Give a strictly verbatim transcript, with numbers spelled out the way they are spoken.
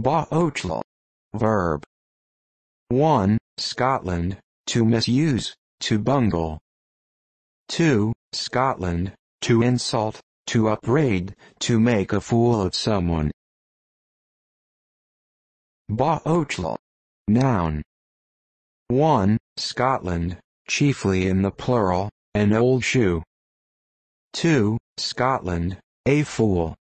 Bauchle. Verb. one. Scotland, to misuse, to bungle. two. Scotland, to insult, to upbraid, to make a fool of someone. Bauchle. Noun. one. Scotland, chiefly in the plural, an old shoe. two. Scotland, a fool.